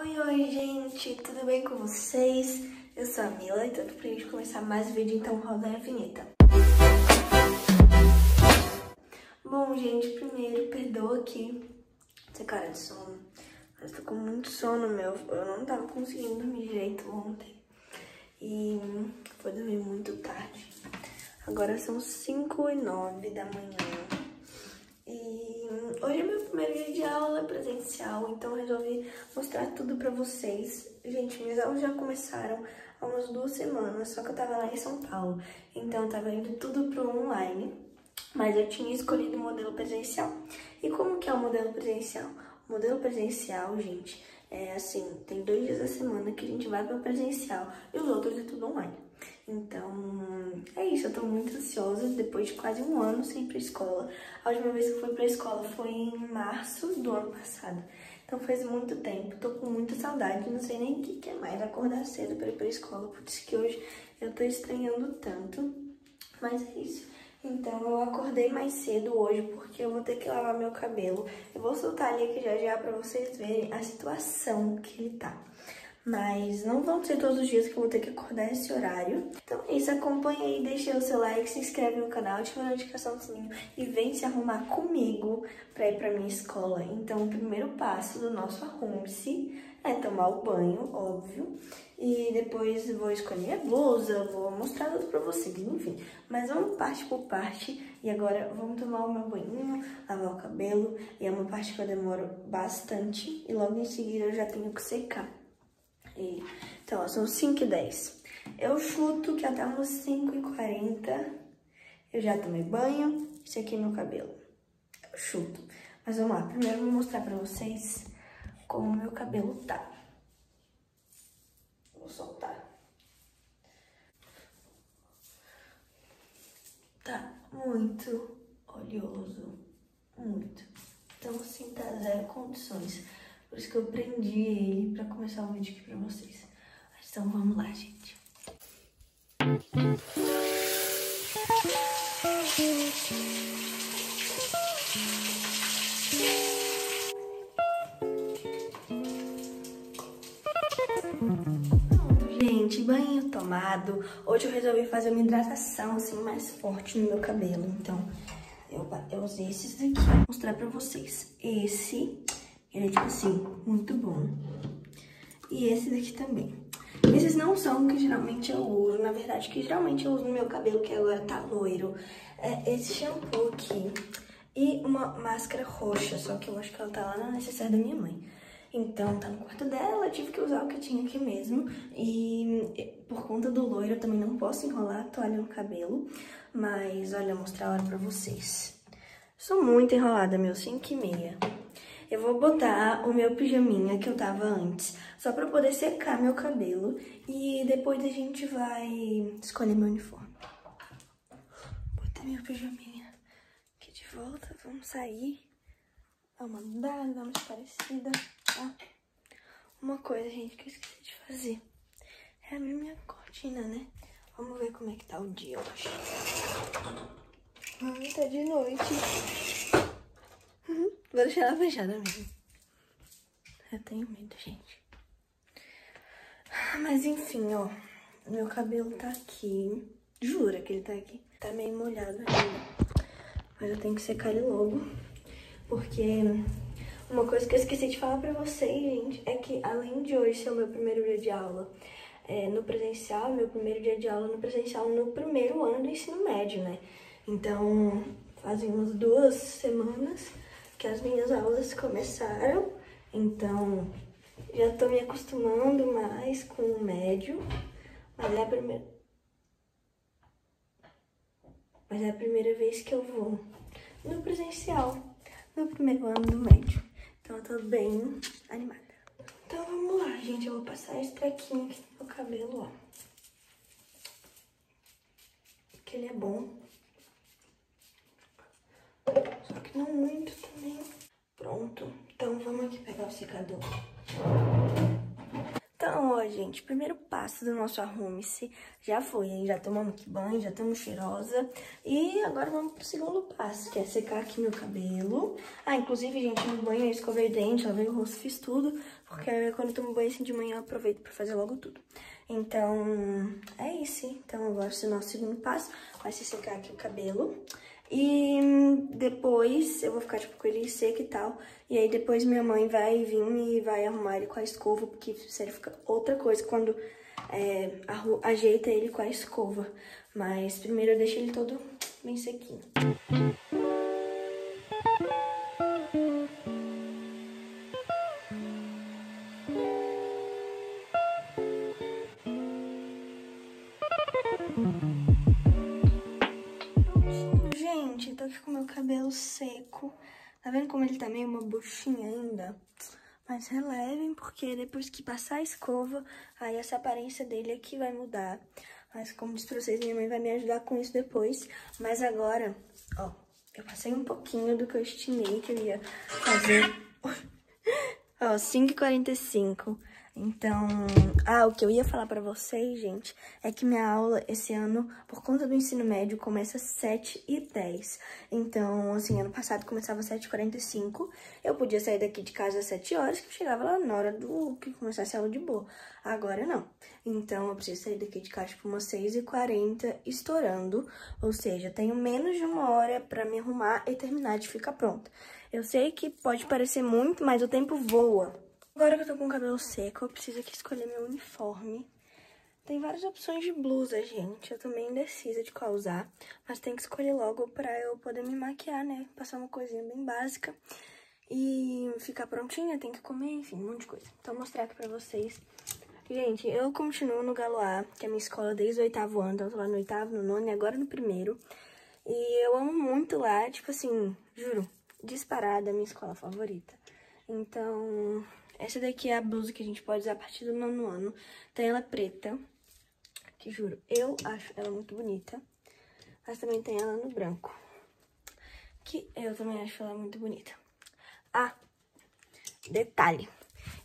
Oi, gente! Tudo bem com vocês? Eu sou a Mila e tudo pra gente começar mais um vídeo, então roda a vinheta. Bom, gente, primeiro, perdoa aqui essa cara de sono. Eu tô com muito sono, meu. Eu não tava conseguindo dormir direito ontem. E foi dormir muito tarde. Agora são 5h09 da manhã. E hoje é meu primeiro dia de aula presencial, então resolvi mostrar tudo pra vocês. Gente, minhas aulas já começaram há umas 2 semanas, só que eu tava lá em São Paulo. Então eu tava indo tudo pro online, mas eu tinha escolhido o modelo presencial. E como que é o modelo presencial? O modelo presencial, gente, é assim, tem 2 dias da semana que a gente vai pro presencial e os outros é tudo online. Então, é isso, eu tô muito ansiosa, depois de quase 1 ano sem ir pra escola. A última vez que eu fui pra escola foi em março do ano passado, então faz muito tempo, tô com muita saudade, não sei nem o que é mais acordar cedo pra ir pra escola, por isso que hoje eu tô estranhando tanto, mas é isso. Então, eu acordei mais cedo hoje porque eu vou ter que lavar meu cabelo, eu vou soltar ali aqui já já pra vocês verem a situação que ele tá. Mas não vão ser todos os dias que eu vou ter que acordar esse horário. Então é isso, acompanha aí, deixa o seu like, se inscreve no canal, ativa a notificação do sininho e vem se arrumar comigo pra ir pra minha escola. Então o primeiro passo do nosso arrume-se é tomar o banho, óbvio. E depois vou escolher a blusa, vou mostrar tudo pra vocês, enfim. Mas vamos parte por parte. E agora vamos tomar o meu banhinho, lavar o cabelo. E é uma parte que eu demoro bastante. E logo em seguida eu já tenho que secar. Então, ó, são 5h10. Eu chuto que até umas 5h40 eu já tomei banho. Esse aqui é meu cabelo. Eu chuto. Mas vamos lá. Primeiro eu vou mostrar pra vocês como meu cabelo tá. Vou soltar. Tá muito oleoso. Muito. Então, assim, tá zero condições. Por isso que eu prendi ele pra começar o vídeo aqui pra vocês. Então vamos lá, gente. Gente, banho tomado. Hoje eu resolvi fazer uma hidratação assim mais forte no meu cabelo. Então eu usei esses aqui. Vou mostrar pra vocês. Esse... ele é, tipo assim, muito bom. E esse daqui também. Esses não são o que geralmente eu uso. Na verdade, que geralmente eu uso no meu cabelo, que agora tá loiro. É esse shampoo aqui. E uma máscara roxa, só que eu acho que ela tá lá na necessaire da minha mãe. Então, tá no quarto dela, eu tive que usar o que eu tinha aqui mesmo. E por conta do loiro, eu também não posso enrolar a toalha no cabelo. Mas, olha, eu vou mostrar a hora pra vocês. Sou muito enrolada, meu, 5h30. Eu vou botar o meu pijaminha que eu tava antes, só pra poder secar meu cabelo. E depois a gente vai escolher meu uniforme. Botei meu pijaminha aqui de volta, vamos sair. Dar uma mudada, dar uma parecida, tá? Uma coisa, gente, que eu esqueci de fazer. É a minha cortina, né? Vamos ver como é que tá o dia hoje. Ah, tá de noite. Vou deixar ela fechada mesmo. Eu tenho medo, gente. Mas enfim, ó. Meu cabelo tá aqui. Jura que ele tá aqui. Tá meio molhado ainda. Mas eu tenho que secar ele logo. Porque uma coisa que eu esqueci de falar pra vocês, gente, é que além de hoje ser o meu primeiro dia de aula no presencial, meu primeiro dia de aula no presencial no primeiro ano do ensino médio, né? Então, fazem umas 2 semanas... que as minhas aulas começaram, então já tô me acostumando mais com o médio, mas é a primeira vez que eu vou no presencial, no primeiro ano do médio, então eu tô bem animada. Então vamos lá, gente, eu vou passar esse trequinho aqui no meu cabelo, ó, porque ele é bom. Só que não muito também. Pronto. Então vamos aqui pegar o secador. Então, ó, gente, primeiro passo do nosso arrume-se já foi, hein? Já tomamos banho, já estamos cheirosa. E agora vamos pro segundo passo, que é secar aqui meu cabelo. Ah, inclusive, gente, no banho eu escovei o dente, lavei o rosto, fiz tudo. Porque quando eu tomo banho assim de manhã, eu aproveito pra fazer logo tudo. Então, é isso. Então, agora o nosso segundo passo vai ser secar aqui o cabelo. E depois eu vou ficar tipo, com ele seco e tal. E aí depois minha mãe vai vir e vai arrumar ele com a escova. Porque sério, fica outra coisa quando ajeita ele com a escova. Mas primeiro eu deixo ele todo bem sequinho. Cabelo seco. Tá vendo como ele tá meio uma buchinha ainda? Mas relevem, porque depois que passar a escova, aí essa aparência dele aqui vai mudar. Mas como disse pra vocês, minha mãe vai me ajudar com isso depois. Mas agora, ó, eu passei um pouquinho do que eu estimei que eu ia fazer. Ó, 5h45. Então, o que eu ia falar pra vocês, gente, é que minha aula esse ano, por conta do ensino médio, começa às 7h10. Então, assim, ano passado começava às 7h45. Eu podia sair daqui de casa às 7 horas, que eu chegava lá na hora do que começasse a aula de boa. Agora não. Então, eu preciso sair daqui de casa, tipo, umas 6h40 estourando. Ou seja, eu tenho menos de 1 hora pra me arrumar e terminar de ficar pronta. Eu sei que pode parecer muito, mas o tempo voa. Agora que eu tô com o cabelo seco, eu preciso aqui escolher meu uniforme. Tem várias opções de blusa, gente. Eu tô meio indecisa de qual usar, mas tem que escolher logo pra eu poder me maquiar, né? Passar uma coisinha bem básica e ficar prontinha, tem que comer, enfim, um monte de coisa. Então, vou mostrar aqui pra vocês. Gente, eu continuo no Galo A, que é a minha escola desde o 8º ano. Então, eu tô lá no 8º, no 9º e agora no 1º. E eu amo muito lá, tipo assim, juro, disparada, a minha escola favorita. Então... essa daqui é a blusa que a gente pode usar a partir do 9º ano. Tem ela preta, que juro, eu acho ela muito bonita. Mas também tem ela no branco, que eu também acho ela muito bonita. Ah, detalhe.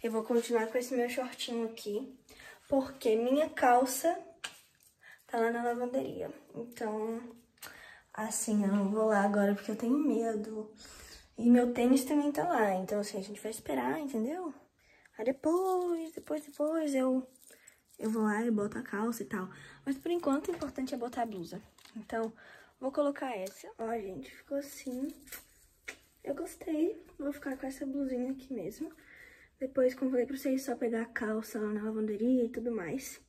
Eu vou continuar com esse meu shortinho aqui, porque minha calça tá lá na lavanderia. Então, assim, eu não vou lá agora porque eu tenho medo. E meu tênis também tá lá, então assim, a gente vai esperar, entendeu? Aí depois eu vou lá e boto a calça e tal. Mas por enquanto o importante é botar a blusa. Então, vou colocar essa. Ó, gente, ficou assim. Eu gostei. Vou ficar com essa blusinha aqui mesmo. Depois, como falei pra vocês, só pegar a calça lá na lavanderia e tudo mais.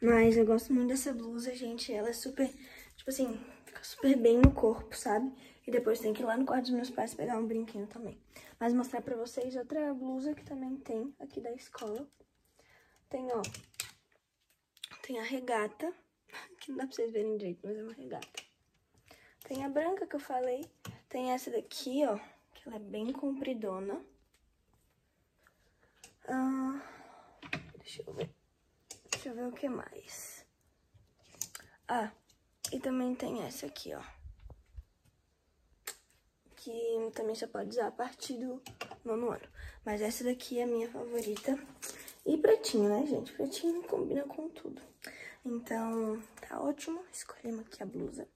Mas eu gosto muito dessa blusa, gente. Ela é super, tipo assim, fica super bem no corpo, sabe? E depois tem que ir lá no quarto dos meus pais pegar um brinquinho também. Mas mostrar pra vocês outra blusa que também tem aqui da escola. Tem, ó, tem a regata, que não dá pra vocês verem direito, mas é uma regata. Tem a branca que eu falei. Tem essa daqui, ó, que ela é bem compridona. Deixa eu ver o que mais. Ah, e também tem essa aqui, ó. Que também você pode usar a partir do 9º ano. Mas essa daqui é a minha favorita. E pretinho, né, gente? Pretinho combina com tudo. Então, tá ótimo. Escolhemos aqui a blusa.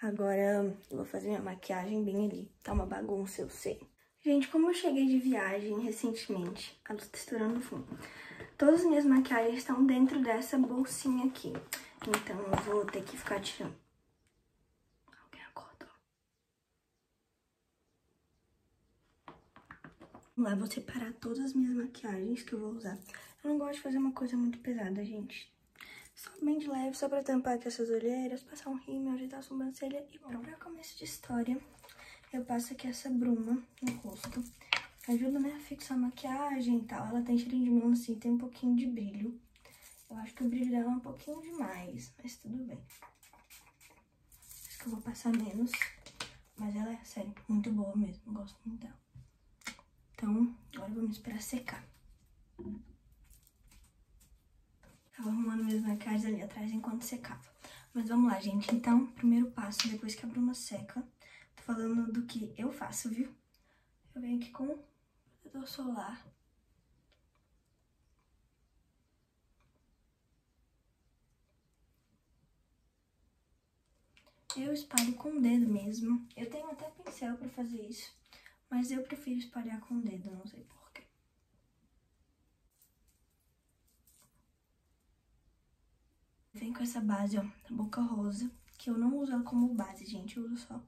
Agora, eu vou fazer minha maquiagem bem ali. Tá uma bagunça, eu sei. Gente, como eu cheguei de viagem recentemente, a luz tá estourando no fundo. Todas as minhas maquiagens estão dentro dessa bolsinha aqui. Então, eu vou ter que ficar tirando. Lá vou separar todas as minhas maquiagens que eu vou usar. Eu não gosto de fazer uma coisa muito pesada, gente. Só bem de leve, só pra tampar aqui essas olheiras, passar um rímel, ajeitar a sobrancelha e pronto. Pra começo de história, eu passo aqui essa bruma no rosto. Ajuda, né, a fixar a maquiagem e tal. Ela tem cheirinho de melancia, tem um pouquinho de brilho. Eu acho que o brilho dela é um pouquinho demais, mas tudo bem. Acho que eu vou passar menos. Mas ela é, sério, muito boa mesmo, gosto muito dela. Então, agora vamos esperar secar. Tava arrumando minhas maquiagens ali atrás enquanto secava. Mas vamos lá, gente. Então, primeiro passo, depois que a bruma seca. Tô falando do que eu faço, viu? Eu venho aqui com protetor solar. Eu espalho com o dedo mesmo. Eu tenho até pincel pra fazer isso, mas eu prefiro espalhar com o dedo, não sei porquê. Vem com essa base, ó, da Boca Rosa, que eu não uso ela como base, gente. Eu uso só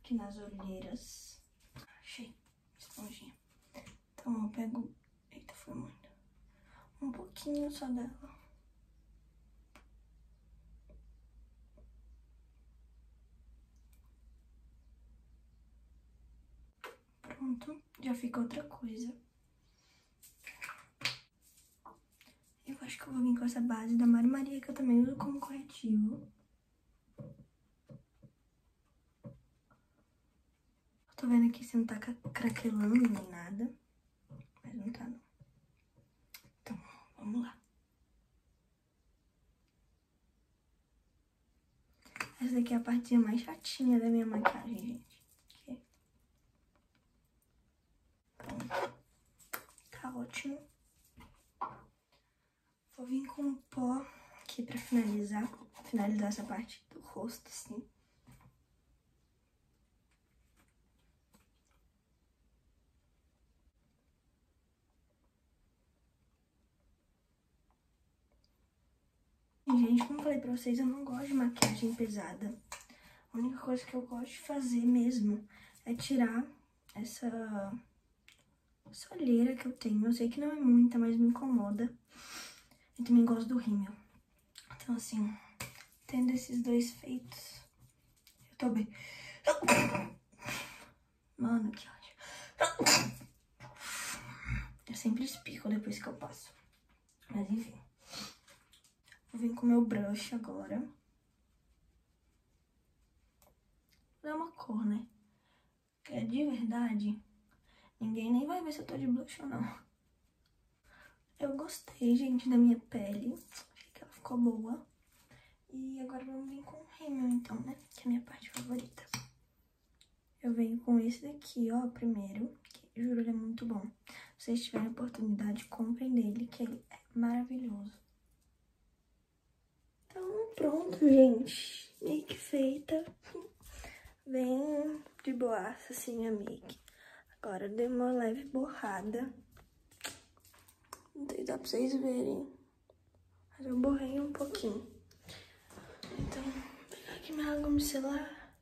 aqui nas olheiras. Achei, esponjinha. Então, eu pego... Eita, foi muito. Um pouquinho só dela. Pronto, já fica outra coisa. Eu acho que eu vou vir com essa base da Mari Maria, que eu também uso como corretivo. Eu tô vendo aqui se não tá craquelando nem nada, mas não tá não. Então, vamos lá. Essa daqui é a partinha mais chatinha da minha maquiagem, gente. Tá ótimo. Vou vir com um pó aqui pra finalizar essa parte do rosto, assim. Gente, como eu falei pra vocês, eu não gosto de maquiagem pesada. A única coisa que eu gosto de fazer mesmo é tirar essa olheira que eu tenho. Eu sei que não é muita, mas me incomoda. Eu também gosto do rímel. Então, assim, tendo esses dois feitos, eu tô bem. Mano, que ódio. Eu sempre espico depois que eu passo. Mas, enfim. Vou vir com o meu brush agora. Vou dar uma cor, né? Que é de verdade... Ninguém nem vai ver se eu tô de blush ou não. Eu gostei, gente, da minha pele. Achei que ela ficou boa. E agora vamos vir com o rímel, então, né? Que é a minha parte favorita. Eu venho com esse daqui, ó, primeiro. Que, juro, ele é muito bom. Se vocês tiverem a oportunidade, comprem dele, que ele é maravilhoso. Então, pronto, gente. Make feita. Bem de boaça, assim, a make. Agora eu dei uma leve borrada. Não sei se dá pra vocês verem. Mas eu borrei um pouquinho. Então, vou pegar aqui minha água micelar.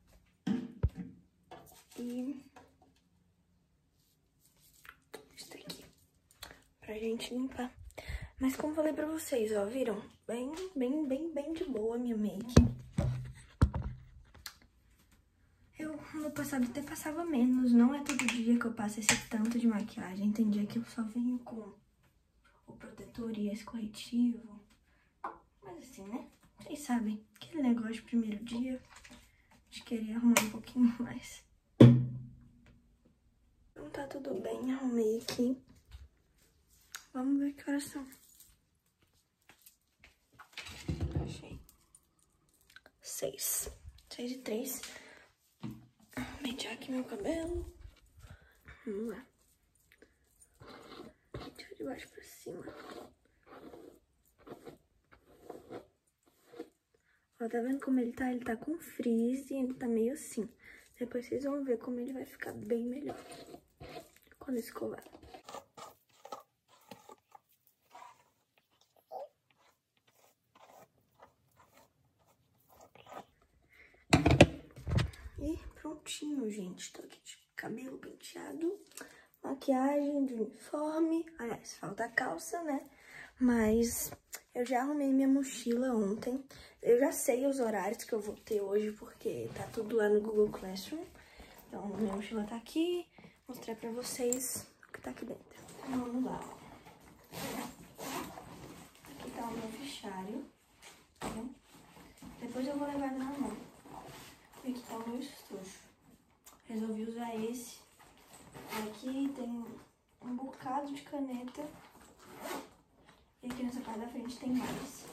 E... isso daqui. Pra gente limpar. Mas como eu falei pra vocês, ó, viram? Bem de boa a minha make. No passado até passava menos, não é todo dia que eu passo esse tanto de maquiagem. Tem dia que eu só venho com o protetor e esse corretivo. Mas assim, né? Vocês sabem, aquele negócio de primeiro dia, de querer arrumar um pouquinho mais. Então tá tudo bem, arrumei aqui. Vamos ver que horas são. Achei. 6 e 3. Pentear aqui meu cabelo. Vamos lá. Pentear de baixo pra cima. Ó, tá vendo como ele tá? Ele tá com frizz e ele tá meio assim. Depois vocês vão ver como ele vai ficar bem melhor quando escovar. Prontinho, gente. Tô aqui de cabelo penteado, maquiagem, de uniforme. Aliás, falta a calça, né? Mas eu já arrumei minha mochila ontem. Eu já sei os horários que eu vou ter hoje, porque tá tudo lá no Google Classroom. Então, minha mochila tá aqui. Vou mostrar pra vocês o que tá aqui dentro. Vamos lá. Aqui tá o meu fichário. Tá bom? Depois eu vou levar ele na mão. Aqui tá o meu estojo. Resolvi usar esse. Aqui tem um bocado de caneta. E aqui nessa parte da frente tem mais.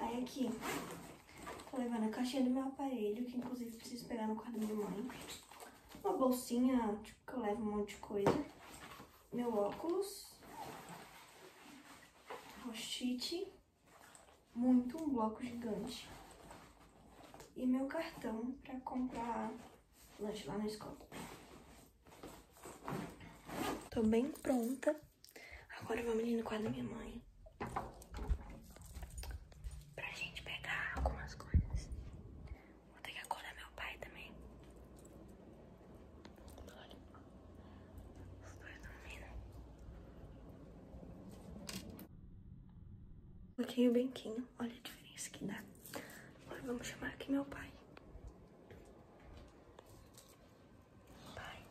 Aí aqui, tô levando a caixinha do meu aparelho, que inclusive preciso pegar no quarto da minha mãe. Uma bolsinha, tipo, que eu levo um monte de coisa. Meu óculos. Post-it. muito um bloco gigante. E meu cartão pra comprar lanche lá na escola. Tô bem pronta. Agora vamos ali no quarto da minha mãe. Pra gente pegar algumas coisas. Vou ter que acordar meu pai também. Os dois dormindo. Coloquei o banquinho. Olha a diferença que dá. Agora vamos chamar aqui meu pai. Pai.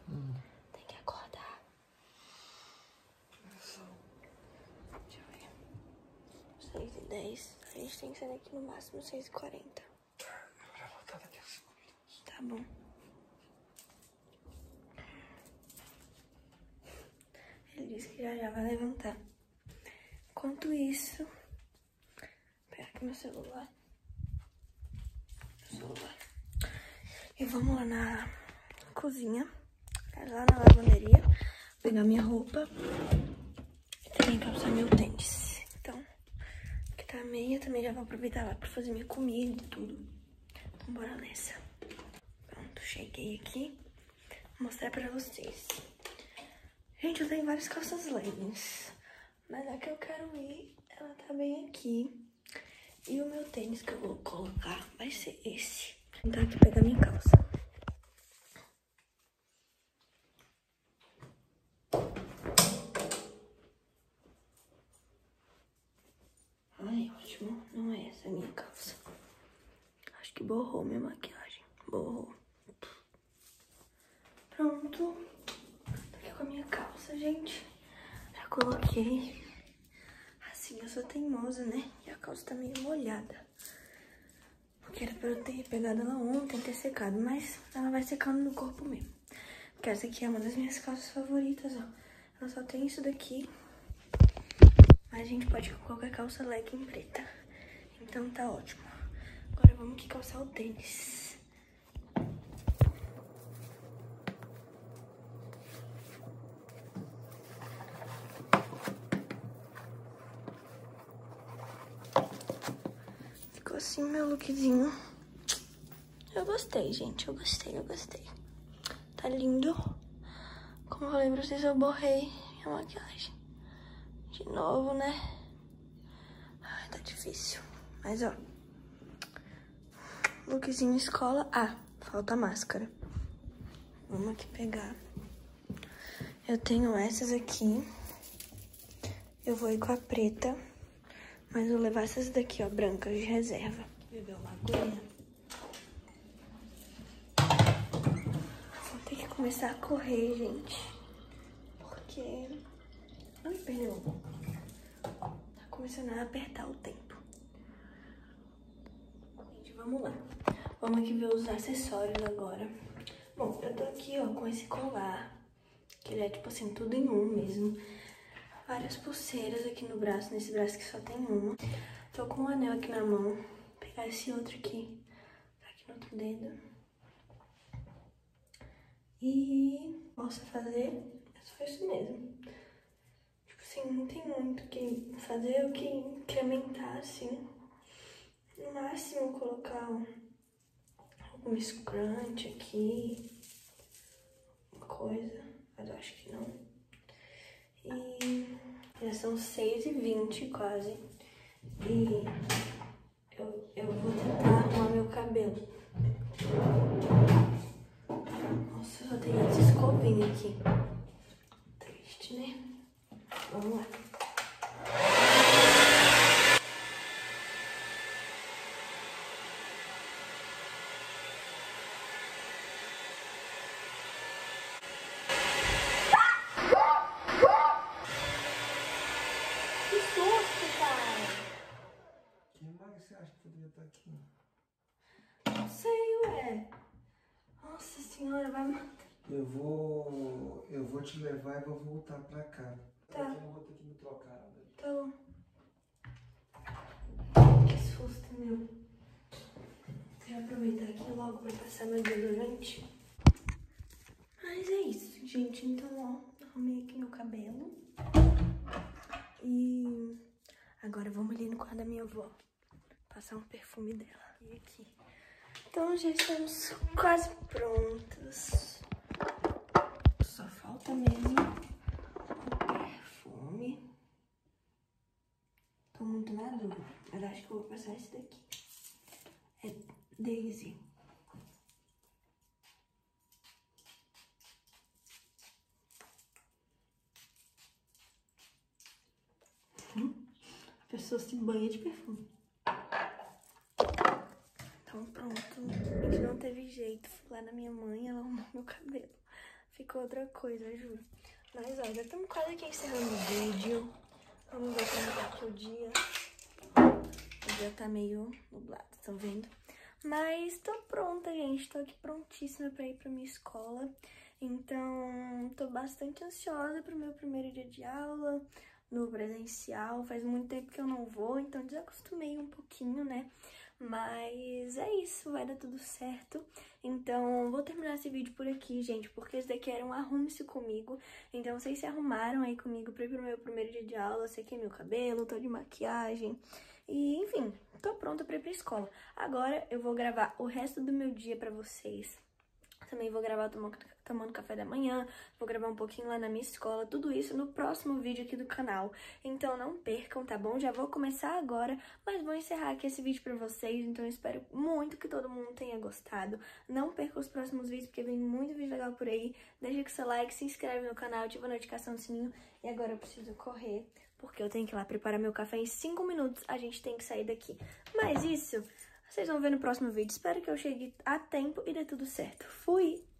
A gente tem que sair daqui no máximo 6h40. Tá bom. Ele disse que já vai levantar. Enquanto isso, vou pegar aqui meu celular. E vamos lá na cozinha, lá na lavanderia, pegar minha roupa e também calçar meu tênis. A meia também já vou aproveitar lá pra fazer minha comida e tudo. Então bora nessa. Pronto, cheguei aqui. Vou mostrar pra vocês. Gente, eu tenho várias calças leggings, mas a que eu quero ir, ela tá bem aqui. E o meu tênis que eu vou colocar vai ser esse. Vou tentar aqui pegar minha calça. Não é essa a minha calça. Acho que borrou minha maquiagem. Borrou. Pronto. Tô aqui com a minha calça, gente. Já coloquei. Assim, eu sou teimosa, né? E a calça tá meio molhada. Porque era pra eu ter pegado ela ontem, ter secado. Mas ela vai secando no corpo mesmo. Porque essa aqui é uma das minhas calças favoritas, ó. Ela só tem isso daqui. A gente pode ir com qualquer calça legging preta. Então tá ótimo. Agora vamos aqui calçar o tênis. Ficou assim meu lookzinho. Eu gostei, gente. Eu gostei. Tá lindo. Como eu falei pra vocês, eu borrei minha maquiagem. De novo, né? Ai, tá difícil. Mas, ó. Lookzinho escola. Ah, falta máscara. Vamos aqui pegar. Eu tenho essas aqui. Eu vou ir com a preta. Mas vou levar essas daqui, ó. Brancas de reserva. Bebeu uma aguinha. Vou ter que começar a correr, gente. Porque... ai, perdeu. Tá começando a apertar o tempo. Gente, vamos lá. Vamos aqui ver os acessórios agora. Bom, eu tô aqui, ó, com esse colar. Que ele é, tipo assim, tudo em um mesmo. Várias pulseiras aqui no braço, nesse braço que só tem uma. Tô com um anel aqui na mão. Vou pegar esse outro aqui. Tá aqui no outro dedo. E... posso fazer... só isso mesmo. Assim, não tem muito o que fazer, eu que incrementar, assim. No máximo, colocar algum scrunch aqui, uma coisa, mas eu acho que não. E já são 6h20 quase. E eu vou tentar arrumar meu cabelo. Nossa, eu só tenho essa escovinha aqui. Triste, né? Vamos lá. Que susto, cara! Quem mais você acha que poderia estar aqui? Não sei, ué. Nossa senhora, vai matar. Eu vou te levar e vou voltar pra cá. Tá. Eu vou ter que me trocar, né? Então. Que susto, meu. Vou aproveitar aqui logo pra passar meu desodorante. Mas é isso, gente. Então, ó, arrumei aqui meu cabelo. E agora vamos ali no quarto da minha avó. passar um perfume dela. E aqui. Então já estamos quase prontos. Só falta mesmo o perfume. Tô muito na dúvida, mas acho que eu vou passar esse daqui. É Daisy. A pessoa se banha de perfume. Então pronto, gente, não teve jeito. Fui lá na minha mãe, ela arrumou meu cabelo. Ficou outra coisa, eu juro. Mas olha, estamos quase aqui encerrando o vídeo. Vamos ver como tá pro dia. O dia tá meio nublado, estão vendo? Mas tô pronta, gente. Tô aqui prontíssima pra ir pra minha escola. Então, tô bastante ansiosa pro meu primeiro dia de aula. No presencial, faz muito tempo que eu não vou, então desacostumei um pouquinho, né? Mas é isso, vai dar tudo certo. Então vou terminar esse vídeo por aqui, gente, porque esse daqui era um arrume-se comigo. Então vocês se arrumaram aí comigo pra ir pro meu primeiro dia de aula. Eu sequei meu cabelo, tô de maquiagem e enfim, tô pronta pra ir pra escola. Agora eu vou gravar o resto do meu dia pra vocês. Também vou gravar tomando café da manhã, vou gravar um pouquinho lá na minha escola, tudo isso no próximo vídeo aqui do canal. Então não percam, tá bom? Já vou começar agora, mas vou encerrar aqui esse vídeo pra vocês, então eu espero muito que todo mundo tenha gostado. Não percam os próximos vídeos, porque vem muito vídeo legal por aí. Deixa o seu like, se inscreve no canal, ativa a notificação do sininho. E agora eu preciso correr, porque eu tenho que ir lá preparar meu café em 5 minutos, a gente tem que sair daqui. Mas isso... vocês vão ver no próximo vídeo. Espero que eu chegue a tempo e dê tudo certo. Fui!